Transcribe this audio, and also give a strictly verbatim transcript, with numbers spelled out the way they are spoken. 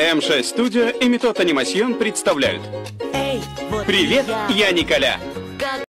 эм шесть Студио и Метод Анимасьон представляют. Привет, я Николя.